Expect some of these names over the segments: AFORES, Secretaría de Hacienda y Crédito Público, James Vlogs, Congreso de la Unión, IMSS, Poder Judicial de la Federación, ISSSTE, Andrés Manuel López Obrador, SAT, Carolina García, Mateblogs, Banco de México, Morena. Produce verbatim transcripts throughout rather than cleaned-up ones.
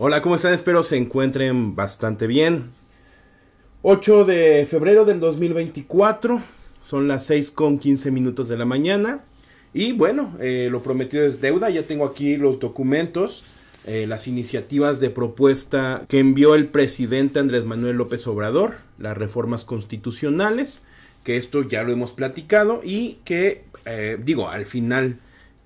Hola, ¿cómo están? Espero se encuentren bastante bien. ocho de febrero del dos mil veinticuatro, son las seis con quince minutos de la mañana. Y bueno, eh, lo prometido es deuda. Ya tengo aquí los documentos, eh, las iniciativas de propuesta que envió el presidente Andrés Manuel López Obrador, las reformas constitucionales, que esto ya lo hemos platicado y que, eh, digo, al final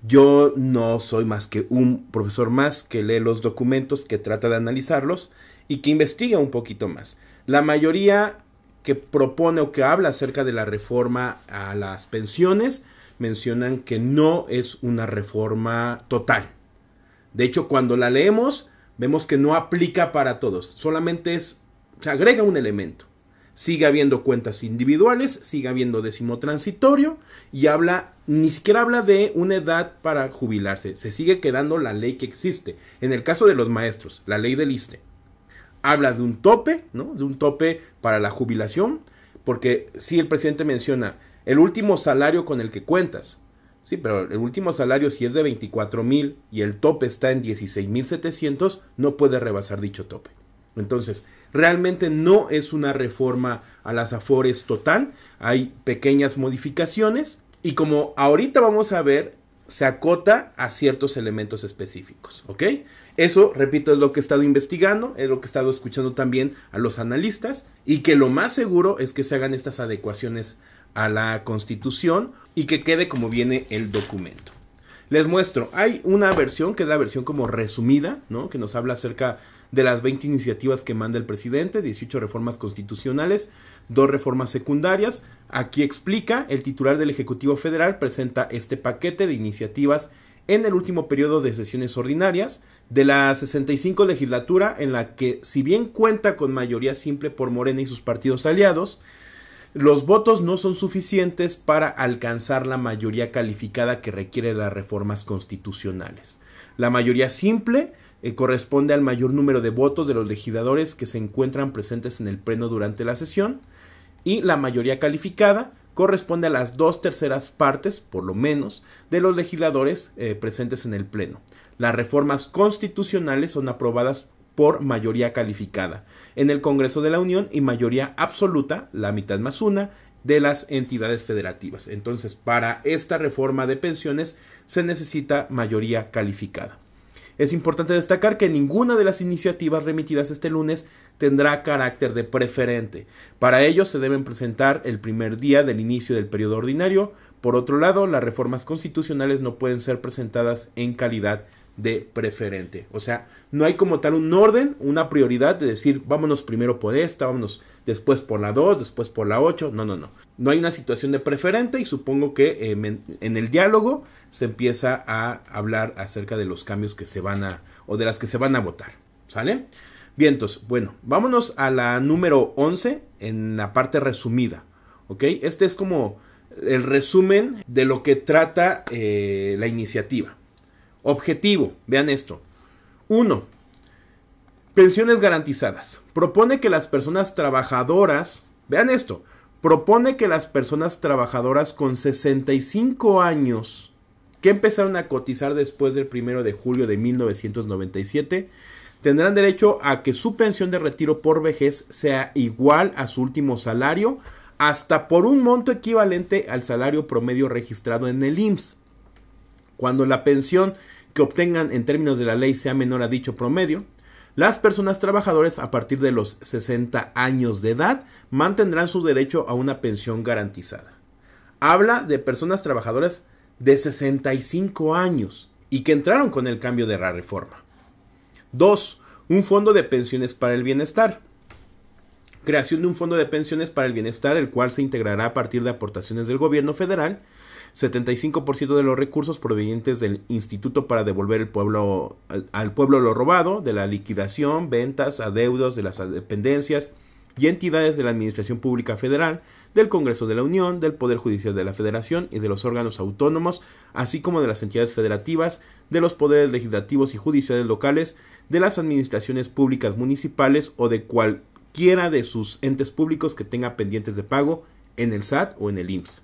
yo no soy más que un profesor más que lee los documentos, que trata de analizarlos y que investiga un poquito más. La mayoría que propone o que habla acerca de la reforma a las pensiones mencionan que no es una reforma total. De hecho, cuando la leemos, vemos que no aplica para todos. Solamente es, se agrega un elemento. Sigue habiendo cuentas individuales, sigue habiendo décimo transitorio y habla, ni siquiera habla de una edad para jubilarse. Se sigue quedando la ley que existe. En el caso de los maestros, la ley del ISSSTE. Habla de un tope, ¿no? De un tope para la jubilación, porque sí, el presidente menciona el último salario con el que cuentas. Sí, pero el último salario, si es de veinticuatro mil y el tope está en dieciséis mil setecientos, no puede rebasar dicho tope. Entonces, realmente no es una reforma a las AFORES total, hay pequeñas modificaciones y, como ahorita vamos a ver, se acota a ciertos elementos específicos, ¿ok? Eso, repito, es lo que he estado investigando, es lo que he estado escuchando también a los analistas, y que lo más seguro es que se hagan estas adecuaciones a la Constitución y que quede como viene el documento. Les muestro, hay una versión que es la versión como resumida, ¿no? Que nos habla acerca de las veinte iniciativas que manda el presidente, dieciocho reformas constitucionales, dos reformas secundarias. Aquí explica, el titular del Ejecutivo Federal presenta este paquete de iniciativas en el último periodo de sesiones ordinarias de la sesenta y cinco legislatura, en la que, si bien cuenta con mayoría simple por Morena y sus partidos aliados, los votos no son suficientes para alcanzar la mayoría calificada que requiere las reformas constitucionales. La mayoría simple Eh, corresponde al mayor número de votos de los legisladores que se encuentran presentes en el pleno durante la sesión, y la mayoría calificada corresponde a las dos terceras partes, por lo menos, de los legisladores eh, presentes en el pleno. Las reformas constitucionales son aprobadas por mayoría calificada en el Congreso de la Unión y mayoría absoluta, la mitad más una, de las entidades federativas. Entonces, para esta reforma de pensiones se necesita mayoría calificada. Es importante destacar que ninguna de las iniciativas remitidas este lunes tendrá carácter de preferente. Para ello se deben presentar el primer día del inicio del periodo ordinario. Por otro lado, las reformas constitucionales no pueden ser presentadas en calidad de preferente. O sea, no hay como tal un orden, una prioridad de decir vámonos primero por esta, vámonos después por la dos, después por la ocho. No, no, no. No hay una situación de preferente, y supongo que eh, en el diálogo se empieza a hablar acerca de los cambios que se van a, o de las que se van a votar. ¿Sale? Bien, entonces, bueno, vámonos a la número once en la parte resumida. ¿Ok? Este es como el resumen de lo que trata eh, la iniciativa. Objetivo, vean esto. uno. Pensiones garantizadas. Propone que las personas trabajadoras, vean esto, propone que las personas trabajadoras con sesenta y cinco años que empezaron a cotizar después del primero de julio de mil novecientos noventa y siete tendrán derecho a que su pensión de retiro por vejez sea igual a su último salario, hasta por un monto equivalente al salario promedio registrado en el I M S S. Cuando la pensión que obtengan en términos de la ley sea menor a dicho promedio, las personas trabajadoras a partir de los sesenta años de edad mantendrán su derecho a una pensión garantizada. Habla de personas trabajadoras de sesenta y cinco años y que entraron con el cambio de la reforma. dos. Un fondo de pensiones para el bienestar. Creación de un fondo de pensiones para el bienestar, el cual se integrará a partir de aportaciones del gobierno federal, setenta y cinco por ciento de los recursos provenientes del Instituto para Devolver el pueblo, al, al Pueblo lo Robado, de la liquidación, ventas, adeudos de las dependencias y entidades de la Administración Pública Federal, del Congreso de la Unión, del Poder Judicial de la Federación y de los órganos autónomos, así como de las entidades federativas, de los poderes legislativos y judiciales locales, de las administraciones públicas municipales o de cualquiera de sus entes públicos que tenga pendientes de pago en el SAT o en el I M S S.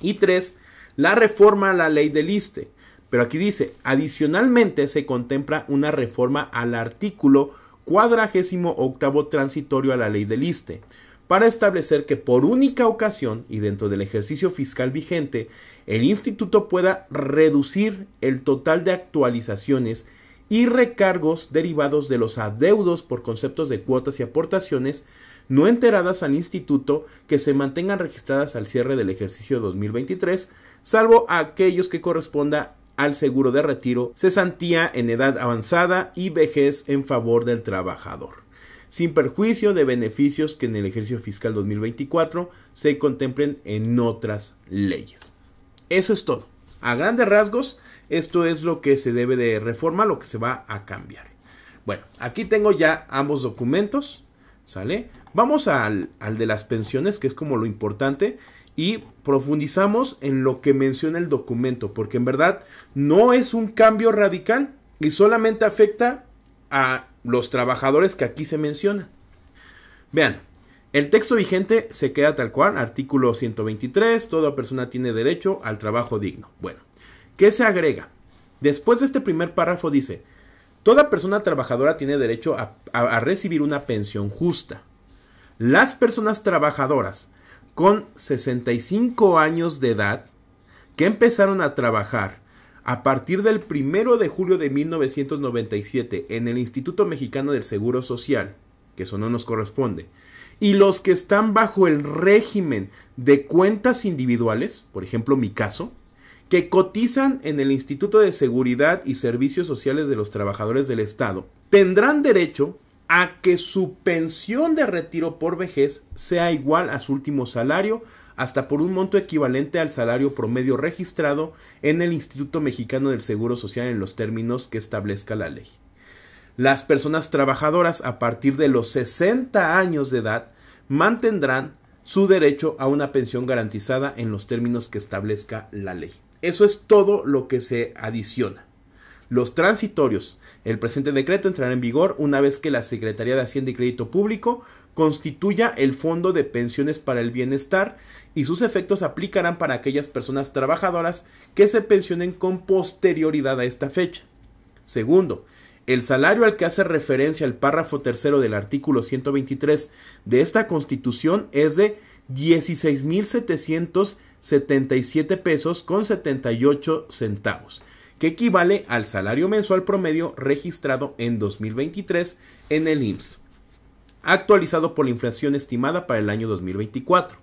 Y tres. La reforma a la ley del ISSSTE. Pero aquí dice, adicionalmente se contempla una reforma al artículo cuadragésimo octavo transitorio a la ley del ISSSTE, para establecer que por única ocasión y dentro del ejercicio fiscal vigente, el instituto pueda reducir el total de actualizaciones y recargos derivados de los adeudos por conceptos de cuotas y aportaciones no enteradas al instituto que se mantengan registradas al cierre del ejercicio dos mil veintitrés, salvo a aquellos que corresponda al seguro de retiro, cesantía en edad avanzada y vejez en favor del trabajador, sin perjuicio de beneficios que en el ejercicio fiscal dos mil veinticuatro se contemplen en otras leyes. Eso es todo. A grandes rasgos, esto es lo que se debe de reforma, lo que se va a cambiar. Bueno, aquí tengo ya ambos documentos, ¿sale? Vamos al, al de las pensiones, que es como lo importante, y profundizamos en lo que menciona el documento, porque en verdad no es un cambio radical y solamente afecta a los trabajadores que aquí se mencionan. Vean, el texto vigente se queda tal cual, artículo ciento veintitrés, toda persona tiene derecho al trabajo digno. Bueno, ¿qué se agrega? Después de este primer párrafo dice, toda persona trabajadora tiene derecho a, a, a recibir una pensión justa. Las personas trabajadoras con sesenta y cinco años de edad que empezaron a trabajar a partir del primero de julio de mil novecientos noventa y siete en el Instituto Mexicano del Seguro Social, que eso no nos corresponde, y los que están bajo el régimen de cuentas individuales, por ejemplo mi caso, que cotizan en el Instituto de Seguridad y Servicios Sociales de los Trabajadores del Estado, tendrán derecho a que su pensión de retiro por vejez sea igual a su último salario, hasta por un monto equivalente al salario promedio registrado en el Instituto Mexicano del Seguro Social en los términos que establezca la ley. Las personas trabajadoras a partir de los sesenta años de edad mantendrán su derecho a una pensión garantizada en los términos que establezca la ley. Eso es todo lo que se adiciona. Los transitorios. El presente decreto entrará en vigor una vez que la Secretaría de Hacienda y Crédito Público constituya el Fondo de Pensiones para el Bienestar y sus efectos aplicarán para aquellas personas trabajadoras que se pensionen con posterioridad a esta fecha. Segundo, el salario al que hace referencia el párrafo tercero del artículo ciento veintitrés de esta Constitución es de dieciséis mil setecientos setenta y siete pesos con setenta y ocho centavos. Que equivale al salario mensual promedio registrado en dos mil veintitrés en el I M S S, actualizado por la inflación estimada para el año dos mil veinticuatro.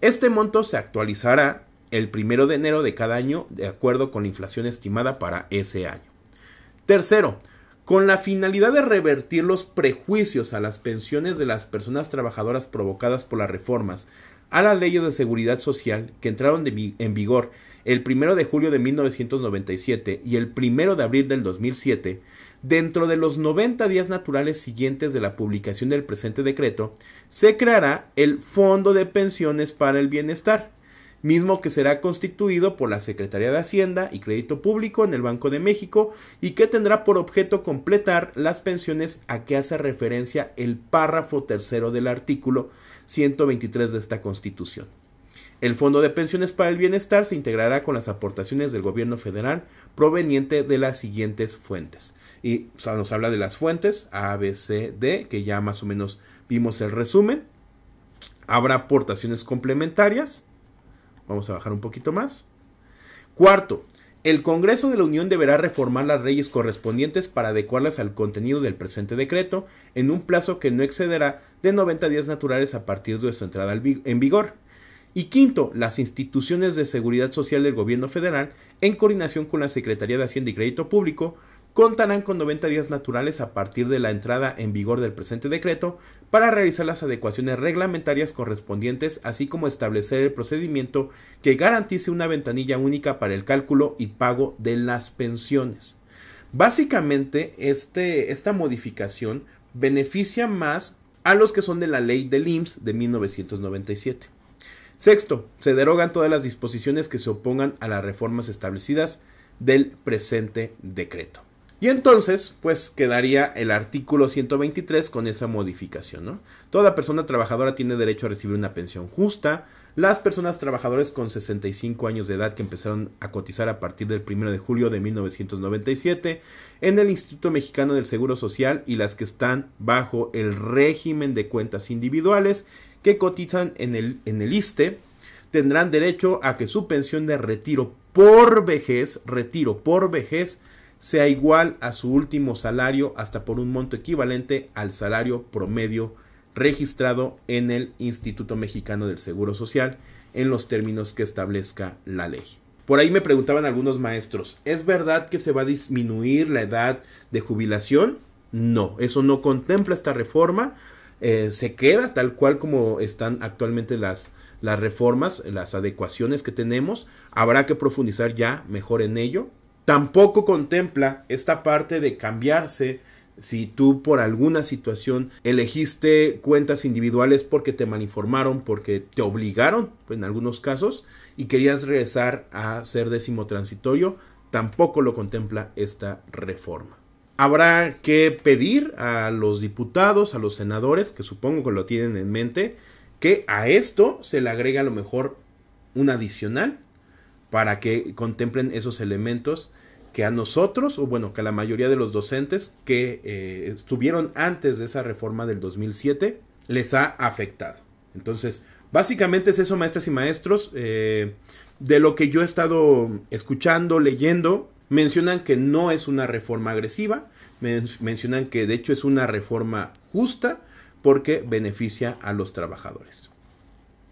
Este monto se actualizará el primero de enero de cada año de acuerdo con la inflación estimada para ese año. Tercero, con la finalidad de revertir los prejuicios a las pensiones de las personas trabajadoras provocadas por las reformas a las leyes de seguridad social que entraron de, en vigor el primero de julio de mil novecientos noventa y siete y el primero de abril del dos mil siete, dentro de los noventa días naturales siguientes de la publicación del presente decreto, se creará el Fondo de Pensiones para el Bienestar, mismo que será constituido por la Secretaría de Hacienda y Crédito Público en el Banco de México y que tendrá por objeto completar las pensiones a que hace referencia el párrafo tercero del artículo ciento veintitrés de esta Constitución. El Fondo de Pensiones para el Bienestar se integrará con las aportaciones del gobierno federal proveniente de las siguientes fuentes. Y o sea, nos habla de las fuentes A, B, C, D, que ya más o menos vimos el resumen. Habrá aportaciones complementarias. Vamos a bajar un poquito más. Cuarto, el Congreso de la Unión deberá reformar las leyes correspondientes para adecuarlas al contenido del presente decreto en un plazo que no excederá de noventa días naturales a partir de su entrada en vigor. Y quinto, las instituciones de seguridad social del gobierno federal, en coordinación con la Secretaría de Hacienda y Crédito Público, contarán con noventa días naturales a partir de la entrada en vigor del presente decreto para realizar las adecuaciones reglamentarias correspondientes, así como establecer el procedimiento que garantice una ventanilla única para el cálculo y pago de las pensiones. Básicamente, este, esta modificación beneficia más a los que son de la ley del I M S S de mil novecientos noventa y siete. Sexto, se derogan todas las disposiciones que se opongan a las reformas establecidas del presente decreto. Y entonces, pues quedaría el artículo ciento veintitrés con esa modificación, ¿no? Toda persona trabajadora tiene derecho a recibir una pensión justa. las personas trabajadoras con sesenta y cinco años de edad que empezaron a cotizar a partir del primero de julio de mil novecientos noventa y siete en el Instituto Mexicano del Seguro Social y las que están bajo el régimen de cuentas individuales que cotizan en el, en el ISSSTE tendrán derecho a que su pensión de retiro por vejez, retiro por vejez, sea igual a su último salario hasta por un monto equivalente al salario promedio registrado en el Instituto Mexicano del Seguro Social en los términos que establezca la ley. Por ahí me preguntaban algunos maestros, ¿es verdad que se va a disminuir la edad de jubilación? No, eso no contempla esta reforma, eh, se queda tal cual como están actualmente las, las reformas, las adecuaciones que tenemos, habrá que profundizar ya mejor en ello. Tampoco contempla esta parte de cambiarse si tú por alguna situación elegiste cuentas individuales porque te malinformaron, porque te obligaron en algunos casos y querías regresar a ser décimo transitorio, tampoco lo contempla esta reforma. Habrá que pedir a los diputados, a los senadores, que supongo que lo tienen en mente, que a esto se le agrega a lo mejor un adicional, para que contemplen esos elementos que a nosotros, o bueno, que a la mayoría de los docentes que eh, estuvieron antes de esa reforma del dos mil siete, les ha afectado. Entonces, básicamente es eso, maestras y maestros. Eh, de lo que yo he estado escuchando, leyendo, mencionan que no es una reforma agresiva, men- mencionan que de hecho es una reforma justa porque beneficia a los trabajadores.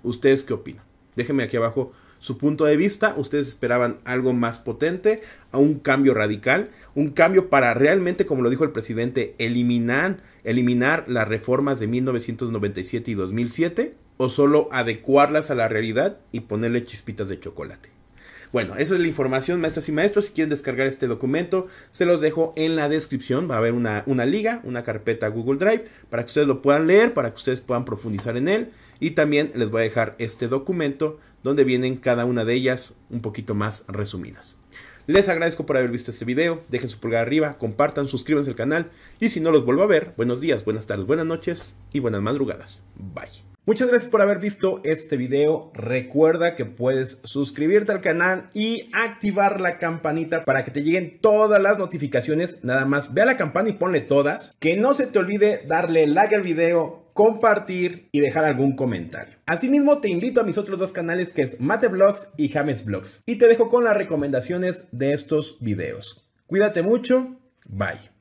¿Ustedes qué opinan? Déjenme aquí abajo su punto de vista. Ustedes esperaban algo más potente, a un cambio radical, un cambio para realmente, como lo dijo el presidente, eliminar, eliminar las reformas de mil novecientos noventa y siete y dos mil siete, o solo adecuarlas a la realidad y ponerle chispitas de chocolate. Bueno, esa es la información, maestras y maestros. Si quieren descargar este documento, se los dejo en la descripción. Va a haber una, una liga, una carpeta Google Drive, para que ustedes lo puedan leer, para que ustedes puedan profundizar en él. Y también les voy a dejar este documento, donde vienen cada una de ellas un poquito más resumidas. Les agradezco por haber visto este video. Dejen su pulgar arriba, compartan, suscríbanse al canal. Y si no los vuelvo a ver, buenos días, buenas tardes, buenas noches y buenas madrugadas. Bye. Muchas gracias por haber visto este video. Recuerda que puedes suscribirte al canal y activar la campanita para que te lleguen todas las notificaciones. Nada más ve a la campana y ponle todas. Que no se te olvide darle like al video, compartir y dejar algún comentario. Asimismo, te invito a mis otros dos canales, que es Mateblogs y James Vlogs. Y te dejo con las recomendaciones de estos videos. Cuídate mucho. Bye.